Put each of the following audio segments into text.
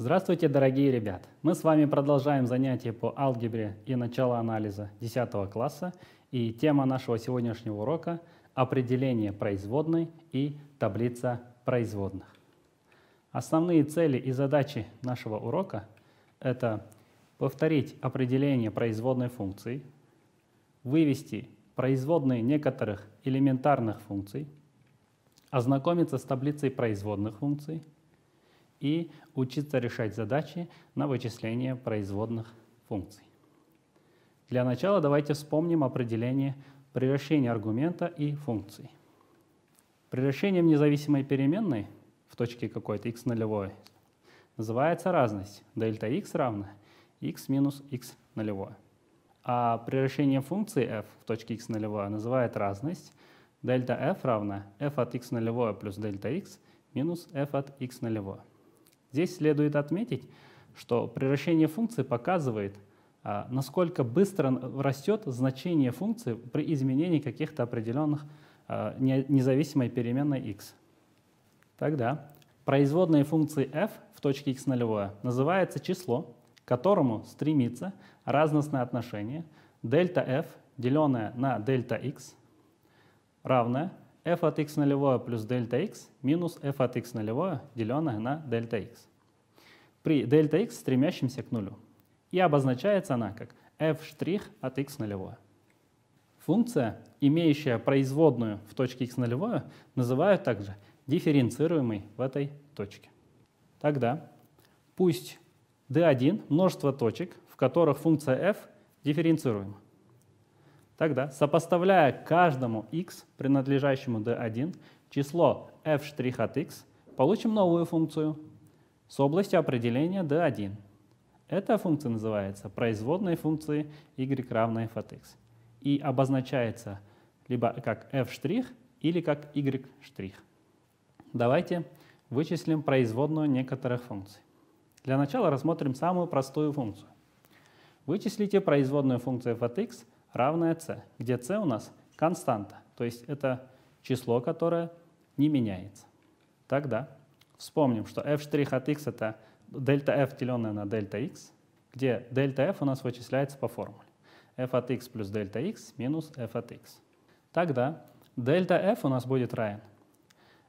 Здравствуйте, дорогие ребят! Мы с вами продолжаем занятия по алгебре и начало анализа 10 класса. И тема нашего сегодняшнего урока — определение производной и таблица производных. Основные цели и задачи нашего урока — это повторить определение производной функции, вывести производные некоторых элементарных функций, ознакомиться с таблицей производных функций, и учиться решать задачи на вычисление производных функций. Для начала давайте вспомним определение превращения аргумента и функции. Превращением независимой переменной в точке какой-то x нулевой называется разность дельта x равна x минус x нулевое. А превращение функции f в точке x нулевое называет разность дельта f равна f от x нулевое плюс дельта x минус f от x нулевое. Здесь следует отметить, что превращение функции показывает, насколько быстро растет значение функции при изменении каких-то определенных независимой переменной x. Тогда производная функции f в точке x нулевое называется число, к которому стремится разностное отношение дельта f, деленное на дельта x, равное f от x нулевое плюс дельта x минус f от x нулевое, деленное на дельта x, при дельта x стремящемся к нулю. И обозначается она как f' от x нулевое. Функция, имеющая производную в точке x нулевое, называют также дифференцируемой в этой точке. Тогда пусть d1 множество точек, в которых функция f дифференцируема. Тогда, сопоставляя каждому x, принадлежащему d1, число f' от x, получим новую функцию с областью определения d1. Эта функция называется производной функции y равна f от x и обозначается либо как f' или как y'. Давайте вычислим производную некоторых функций. Для начала рассмотрим самую простую функцию. Вычислите производную функцию f от x равное c, где c у нас константа, то есть это число, которое не меняется. Тогда вспомним, что f' от x это дельта f, деленное на дельта x, где дельта f у нас вычисляется по формуле f от x плюс дельта x минус f от x. Тогда дельта f у нас будет равен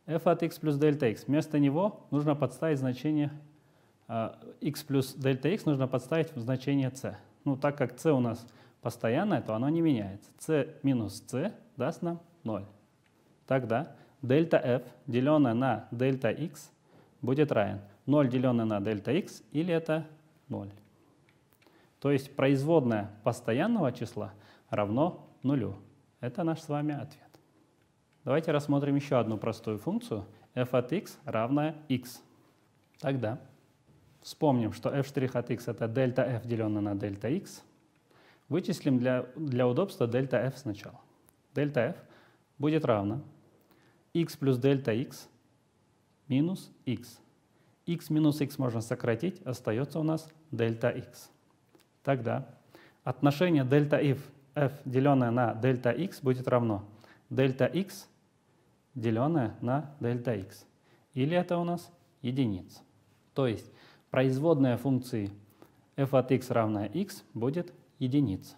f от x плюс дельта x. Вместо него нужно подставить значение x плюс дельта x, нужно подставить в значение c. Ну, так как c у нас постоянное, то оно не меняется. c минус c даст нам 0. Тогда дельта f, деленное на дельта x, будет равен 0, деленное на дельта x, или это 0. То есть производная постоянного числа равно 0. Это наш с вами ответ. Давайте рассмотрим еще одну простую функцию f от x равное x. Тогда вспомним, что f' от x это дельта f, деленное на дельта x. Вычислим для удобства дельта f сначала. Дельта f будет равно x плюс дельта x минус x. x минус x можно сократить, остается у нас дельта x. Тогда отношение дельта f, деленное на дельта x, будет равно дельта x, деленное на дельта x. Или это у нас единица. То есть производная функции f от x равная x будет единица.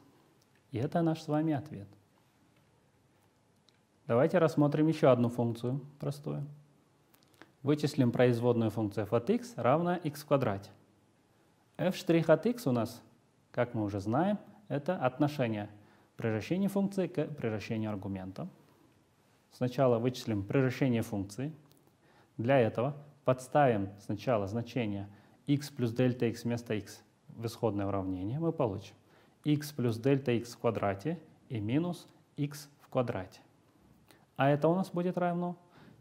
И это наш с вами ответ. Давайте рассмотрим еще одну функцию простую. Вычислим производную функцию f от x равна x в квадрате. f' от x у нас, как мы уже знаем, это отношение превращения функции к превращению аргумента. Сначала вычислим превращение функции. Для этого подставим сначала значение x плюс дельта x вместо x в исходное уравнение. Мы получим x плюс дельта x в квадрате и минус x в квадрате. А это у нас будет равно,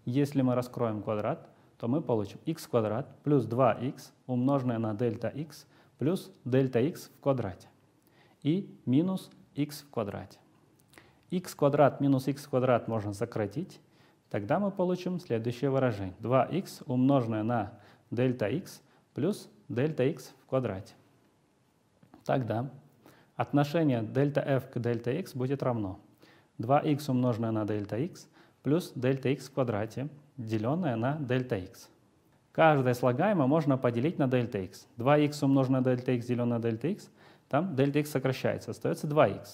если мы раскроем квадрат, то мы получим x квадрат плюс 2x умноженное на дельта x плюс дельта x в квадрате и минус x в квадрате. X квадрат минус x квадрат можно сократить, тогда мы получим следующее выражение. 2x умноженное на дельта x плюс дельта x в квадрате. Тогда отношение дельта f к дельта x будет равно 2x умноженное на дельта x плюс дельта x в квадрате, деленное на дельта x. Каждое слагаемое можно поделить на ΔX. 2х умножено на ΔX, деленное на ΔX, там ΔX сокращается, остается 2х.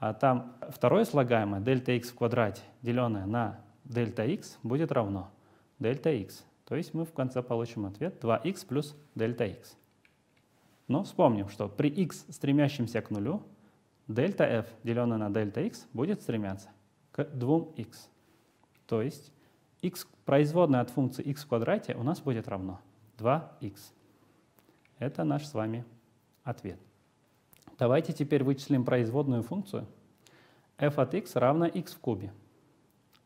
А там второе слагаемое, ΔX в квадрате, деленное на ΔX, будет равно ΔX. То есть мы в конце получим ответ 2х плюс ΔX. Но вспомним, что при x, стремящемся к нулю, дельта f, деленное на дельта x, будет стремяться к 2x. То есть x, производная от функции x в квадрате, у нас будет равно 2x. Это наш с вами ответ. Давайте теперь вычислим производную функцию. f от x равно x в кубе.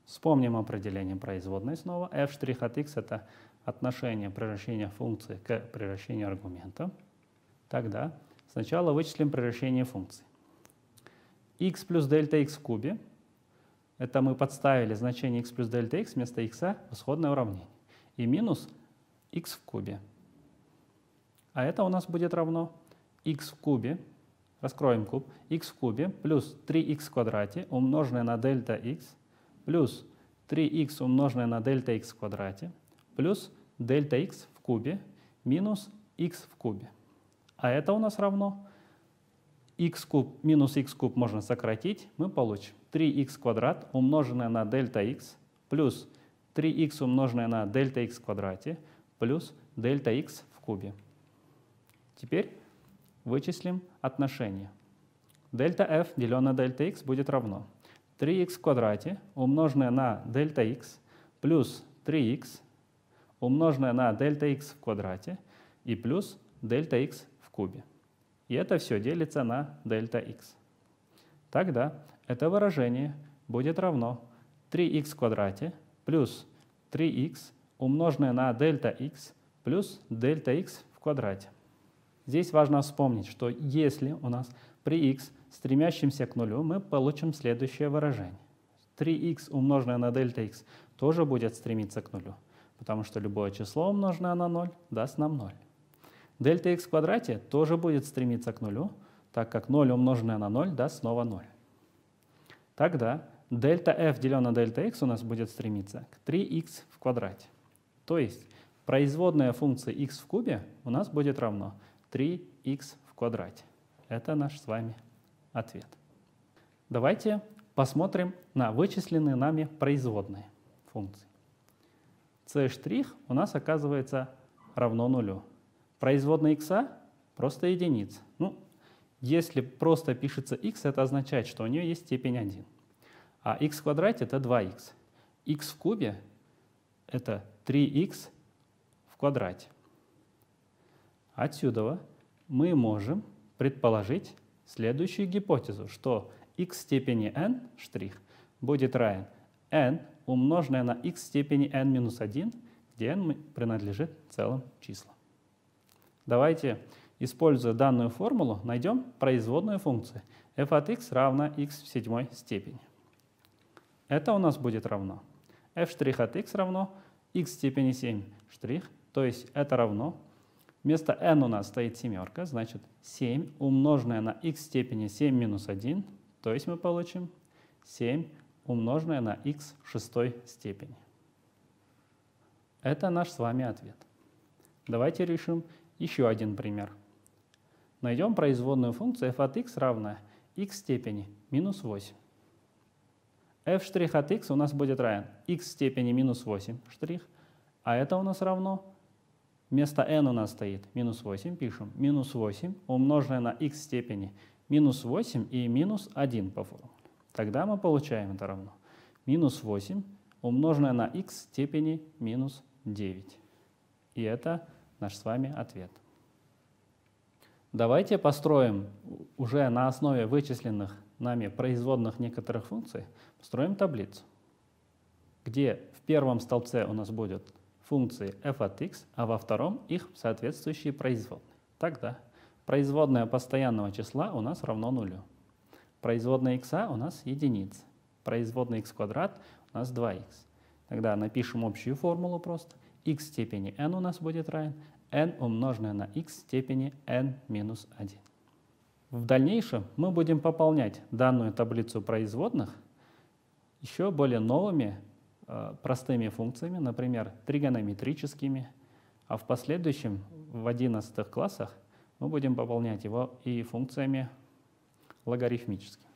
Вспомним определение производной снова. f' от x — это отношение превращения функции к превращению аргумента. Тогда сначала вычислим превращение функции. X плюс дельта x в кубе. Это мы подставили значение x плюс дельта x вместо x в исходное уравнение. И минус x в кубе. А это у нас будет равно x в кубе. Раскроем куб. X в кубе плюс 3x в квадрате умноженное на дельта x плюс 3x умноженное на дельта x в квадрате плюс дельта x в кубе минус x в кубе. А это у нас равно x куб минус x куб можно сократить. Мы получим 3x квадрат умноженное на дельта x плюс 3x умноженное на дельта x в квадрате плюс дельта x в кубе. Теперь вычислим отношение. Дельта f деленное на дельта x будет равно 3x в квадрате умноженное на дельта x плюс 3x умноженное на дельта x в квадрате и плюс дельта x кубе. И это все делится на дельта x. Тогда это выражение будет равно 3х в квадрате плюс 3х умноженное на дельта x плюс дельта x в квадрате. Здесь важно вспомнить, что если у нас при x, стремящемся к нулю, мы получим следующее выражение. 3х умноженное на дельта x тоже будет стремиться к нулю, потому что любое число, умноженное на 0, даст нам 0. Дельта x в квадрате тоже будет стремиться к нулю, так как 0 умноженное на 0 даст снова 0. Тогда дельта f деленное на дельта x у нас будет стремиться к 3x в квадрате. То есть производная функции x в кубе у нас будет равно 3x в квадрате. Это наш с вами ответ. Давайте посмотрим на вычисленные нами производные функции. C' у нас оказывается равно нулю. Производная x просто единица. Ну, если просто пишется x, это означает, что у нее есть степень 1. А x в квадрате — это 2x. X в кубе — это 3x в квадрате. Отсюда мы можем предположить следующую гипотезу, что x в степени n' будет равен n умноженное на x в степени n-1, где n принадлежит целым числам. Давайте, используя данную формулу, найдем производную функции f от x равна x в седьмой степени. Это у нас будет равно f' от x равно x в степени 7', то есть это равно, вместо n у нас стоит семерка, значит 7 умноженное на x в степени 7 минус 1, то есть мы получим 7 умноженное на x в шестой степени. Это наш с вами ответ. Давайте решим еще один пример. Найдем производную функцию f от x равна x в степени минус 8. F' от x у нас будет равен x в степени минус 8', а это у нас равно, вместо n у нас стоит минус 8, пишем минус 8 умноженное на x в степени минус 8 и минус 1 по формуле. Тогда мы получаем это равно минус 8 умноженное на x в степени минус 9. И это наш с вами ответ. Давайте построим уже на основе вычисленных нами производных некоторых функций, построим таблицу, где в первом столбце у нас будут функции f от x, а во втором их соответствующие производные. Тогда производная постоянного числа у нас равно нулю. Производная x у нас единица. Производная x квадрат у нас 2x. Тогда напишем общую формулу просто. X в степени n у нас будет равен n умноженное на x в степени n минус 1. В дальнейшем мы будем пополнять данную таблицу производных еще более новыми простыми функциями, например, тригонометрическими, А в последующем, в 11 классах, мы будем пополнять его и функциями логарифмическими.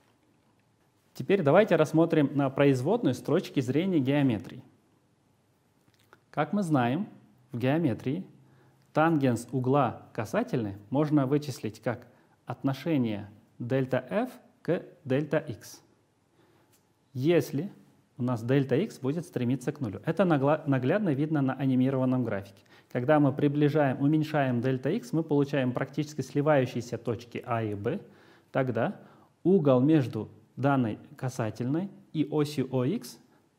Теперь давайте рассмотрим на производную с точки зрения геометрии. Как мы знаем, в геометрии тангенс угла касательной можно вычислить как отношение дельта f к дельта x, если у нас дельта x будет стремиться к нулю. Это наглядно видно на анимированном графике. Когда мы уменьшаем дельта x, мы получаем практически сливающиеся точки А и Б. Тогда угол между данной касательной и осью ОХ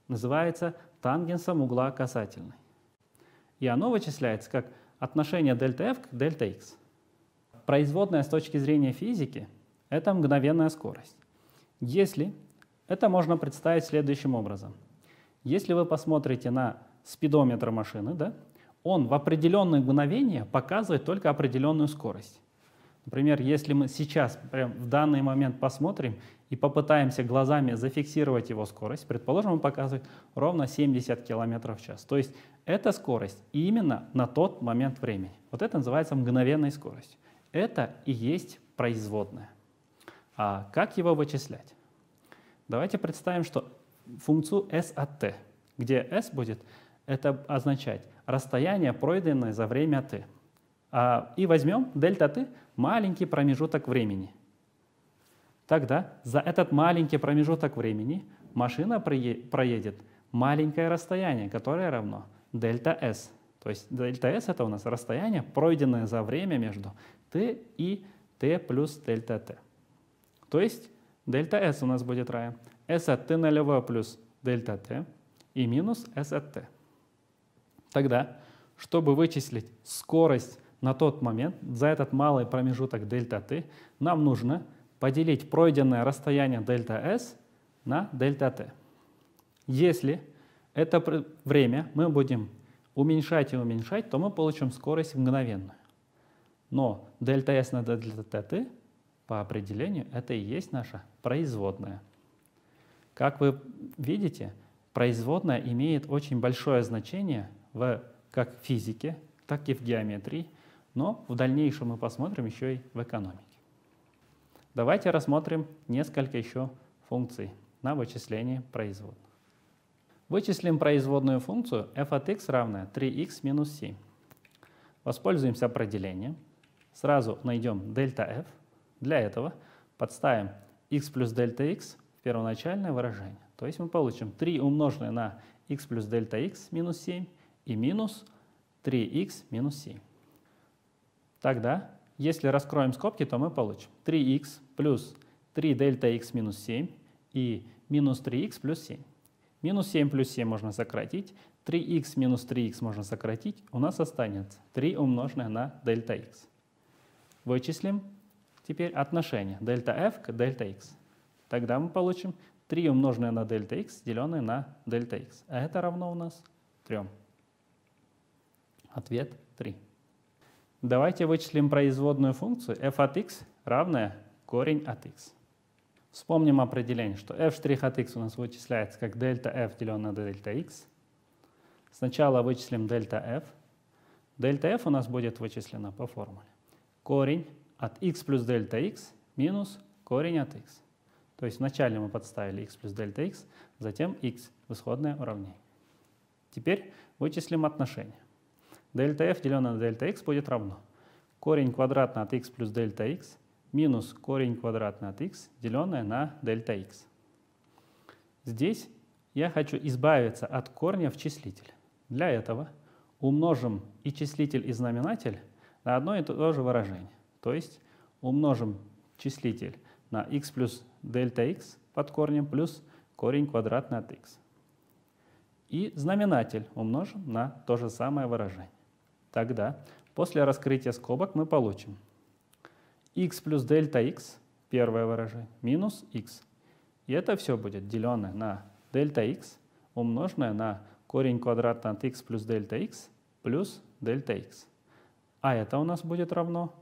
называется тангенсом угла касательной. И оно вычисляется как отношение дельта f к дельта x. Производная с точки зрения физики — это мгновенная скорость. Если это можно представить следующим образом. Если вы посмотрите на спидометр машины, он в определенные мгновения показывает только определенную скорость. Например, если мы сейчас, прямо в данный момент посмотрим и попытаемся глазами зафиксировать его скорость, предположим, он показывает ровно 70 км в час. То есть это скорость именно на тот момент времени. Вот это называется мгновенной скоростью. Это и есть производная. А как его вычислять? Давайте представим, что функцию s от t, где s будет это означать расстояние, пройденное за время t. И возьмем дельта t маленький промежуток времени. Тогда за этот маленький промежуток времени машина проедет маленькое расстояние, которое равно дельта s. То есть дельта s — это у нас расстояние, пройденное за время между t и t плюс дельта t. То есть дельта S у нас будет равен S от t нулевое плюс дельта t и минус S от t. Тогда, чтобы вычислить скорость на тот момент, за этот малый промежуток дельта t, нам нужно поделить пройденное расстояние дельта S на дельта t. Если это время мы будем уменьшать и уменьшать, то мы получим скорость мгновенную. Но дельта S на дельта t по определению это и есть наша производная. Как вы видите, производная имеет очень большое значение как в физике, так и в геометрии, но в дальнейшем мы посмотрим еще и в экономике. Давайте рассмотрим несколько еще функций на вычисление производных. Вычислим производную функцию f от x равная 3x минус 7. Воспользуемся определением. Сразу найдем дельта f. Для этого подставим x плюс дельта x в первоначальное выражение. То есть мы получим 3 умноженное на x плюс дельта x минус 7 и минус 3x минус 7. Тогда, если раскроем скобки, то мы получим 3x плюс 3 дельта x минус 7 и минус 3x плюс 7. Минус 7 плюс 7 можно сократить, 3x минус 3x можно сократить, у нас останется 3 умноженное на дельта x. Вычислим. Теперь отношение дельта f к дельта x. Тогда мы получим 3 умноженное на дельта x, деленное на дельта x. А это равно у нас 3. Ответ 3. Давайте вычислим производную функцию f от x равная корень от x. Вспомним определение, что f' от x у нас вычисляется как дельта f, деленное на дельта x. Сначала вычислим дельта f. Дельта f у нас будет вычислена по формуле. Корень от x плюс дельта x минус корень от x. То есть вначале мы подставили x плюс дельта x, затем x в исходное уравнение. Теперь вычислим отношение. Дельта f деленное на дельта x будет равно корень квадратный от x плюс дельта x минус корень квадратный от x, деленное на дельта x. Здесь я хочу избавиться от корня в числителе. Для этого умножим и числитель, и знаменатель на одно и то же выражение. То есть умножим числитель на x плюс дельта x под корнем плюс корень квадратный от x. И знаменатель умножим на то же самое выражение. Тогда после раскрытия скобок мы получим x плюс дельта x, первое выражение, минус x. И это все будет деленное на дельта x, умноженное на корень квадратный от x плюс дельта x плюс дельта x. А это у нас будет равно...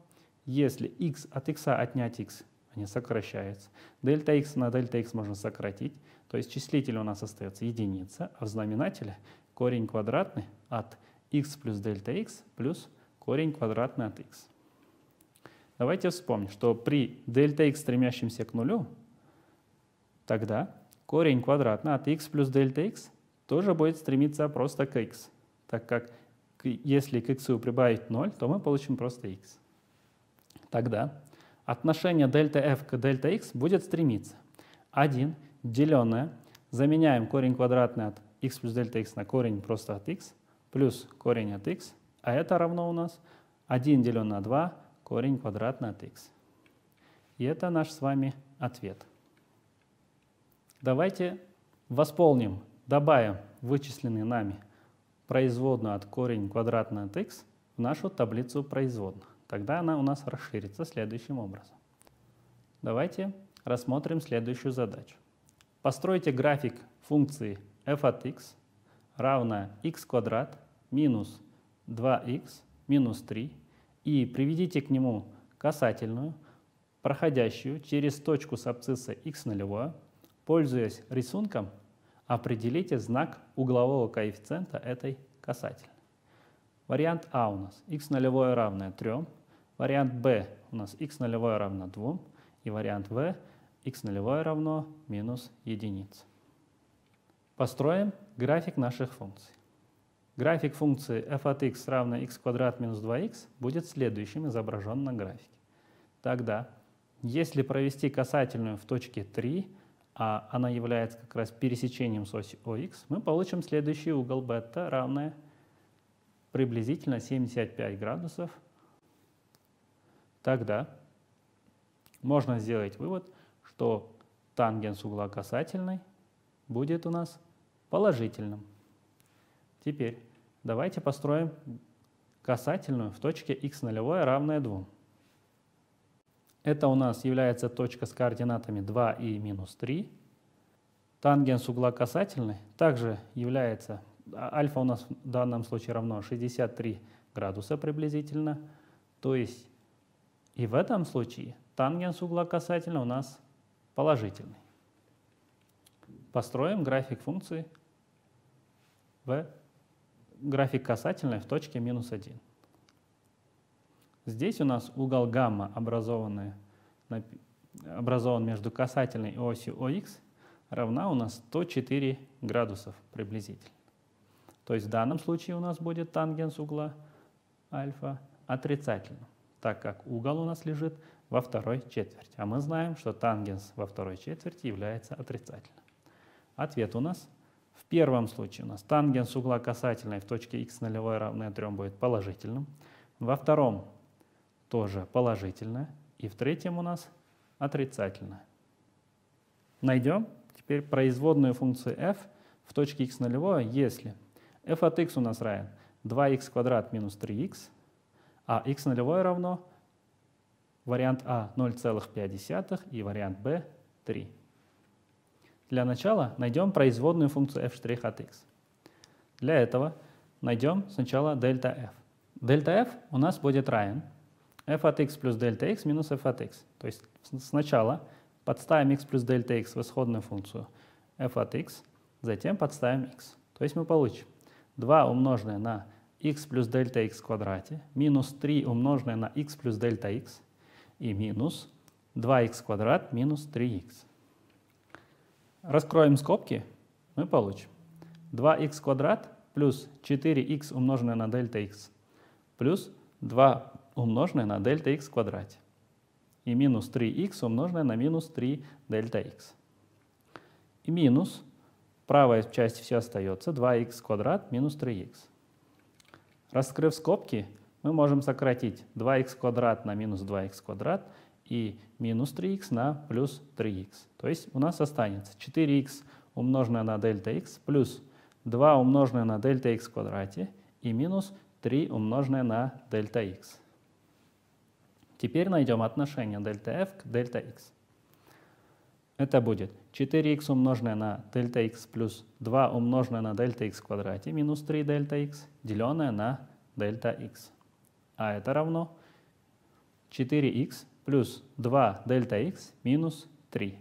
Если x от x отнять x, они сокращаются. Дельта x на дельта x можно сократить. То есть числитель у нас остается единица, а в знаменателе корень квадратный от x плюс дельта x плюс корень квадратный от x. Давайте вспомним, что при дельта x, стремящемся к нулю, тогда корень квадратный от x плюс дельта x тоже будет стремиться просто к x, так как если к x прибавить 0, то мы получим просто x. Тогда отношение дельта f к дельта x будет стремиться 1 деленное, заменяем корень квадратный от x плюс дельта x на корень просто от x, плюс корень от x, а это равно у нас 1 деленное на 2 корень квадратный от x. И это наш с вами ответ. Давайте восполним, добавим вычисленную нами производную от корень квадратный от x в нашу таблицу производных. Тогда она у нас расширится следующим образом. Давайте рассмотрим следующую задачу. Постройте график функции f от x равна x квадрат минус 2x минус 3 и приведите к нему касательную, проходящую через точку с абсцисса x нулевое, пользуясь рисунком, определите знак углового коэффициента этой касательной. Вариант А у нас x нулевое равное 3, вариант Б у нас x нулевое равно 2 и вариант В x нулевое равно минус 1. Построим график наших функций. График функции f от x равно x квадрат минус 2x будет следующим изображен на графике. Тогда, если провести касательную в точке 3, а она является как раз пересечением с осью ОХ, мы получим следующий угол бета, равное приблизительно 75 градусов. Тогда можно сделать вывод, что тангенс угла касательной будет у нас положительным. Теперь давайте построим касательную в точке х0 равное 2. Это у нас является точка с координатами 2 и минус 3. Тангенс угла касательной также является, альфа у нас в данном случае равно 63 градуса приблизительно. То есть и в этом случае тангенс угла касательной у нас положительный. Построим график функции график касательной в точке минус 1. Здесь у нас угол гамма, образован между касательной и осью ОХ, равна у нас 104 градусов приблизительно. То есть в данном случае у нас будет тангенс угла альфа отрицательным, так как угол у нас лежит во второй четверти. А мы знаем, что тангенс во второй четверти является отрицательным. Ответ у нас в первом случае у нас тангенс угла касательной в точке х0 равное 3 будет положительным. Во втором тоже положительное, и в третьем у нас отрицательное. Найдем теперь производную функции f в точке x0, если f от x у нас равен 2x квадрат минус 3x, а x0 равно вариант А 0,5 и вариант Б 3. Для начала найдем производную функцию f' от x. Для этого найдем сначала дельта f. Дельта f у нас будет равен f от x плюс дельта x минус f от x. То есть сначала подставим x плюс дельта x в исходную функцию f от x, затем подставим x. То есть мы получим 2 умноженное на x плюс дельта x в квадрате минус 3 умноженное на x плюс дельта x и минус 2x квадрат минус 3x. Раскроем скобки, мы получим 2x квадрат плюс 4x умноженное на дельта x плюс 2 умноженное на дельта x в квадрате и минус 3x умноженное на минус 3 дельта x. И минус, правая часть все остается, 2x квадрат минус 3x. Раскрыв скобки, мы можем сократить 2x квадрат на минус 2x квадрат и минус 3x на плюс 3x. То есть у нас останется 4x умноженное на дельта x плюс 2 умноженное на дельта x в квадрате и минус 3 умноженное на дельта x. Теперь найдем отношение дельта f к дельта x. Это будет 4x умноженное на дельта x плюс 2 умноженное на дельта x в квадрате минус 3 дельта x, деленное на дельта x. А это равно 4x плюс 2 дельта x минус 3.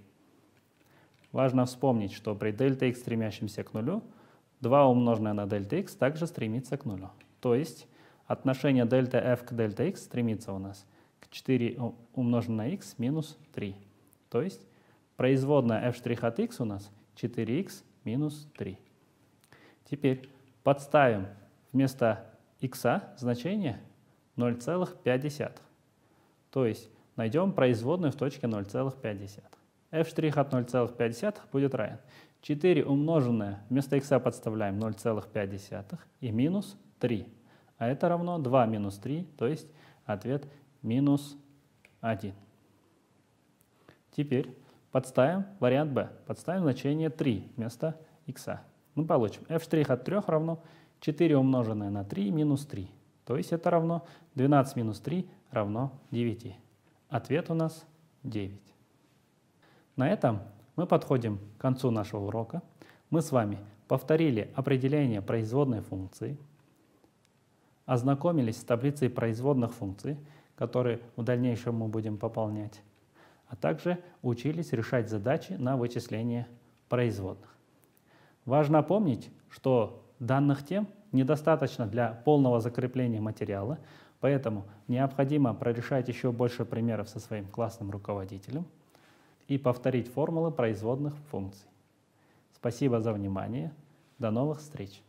Важно вспомнить, что при дельта x, стремящемся к нулю, 2 умноженное на дельта x также стремится к нулю. То есть отношение дельта f к дельта x стремится у нас к 4 умноженное на x минус 3. То есть производная f' от x у нас 4x минус 3. Теперь подставим вместо x значение 0,5. То есть найдем производную в точке 0,5. f' от 0,5 будет равен 4 умноженное, вместо x подставляем 0,5 и минус 3. А это равно 2 минус 3, то есть ответ минус 1. Теперь подставим вариант b. Подставим значение 3 вместо x. Мы получим f' от 3 равно 4 умноженное на 3 минус 3. То есть это равно 12 минус 3 равно 9. Ответ у нас 9. На этом мы подходим к концу нашего урока. Мы с вами повторили определение производной функции, ознакомились с таблицей производных функций, которые в дальнейшем мы будем пополнять, а также учились решать задачи на вычисление производных. Важно помнить, что данных тем недостаточно для полного закрепления материала, поэтому необходимо прорешать еще больше примеров со своим классным руководителем и повторить формулы производных функций. Спасибо за внимание. До новых встреч!